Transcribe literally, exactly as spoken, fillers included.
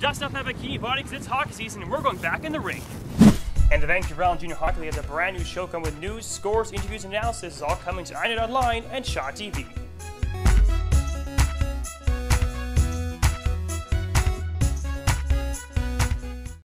dust off that bikini body because it's hockey season and we're going back in the rink. And the Vancouver Island Junior Hockey League has a brand new show coming with news, scores, interviews, and analysis, all coming to iNet Online and Shaw T V.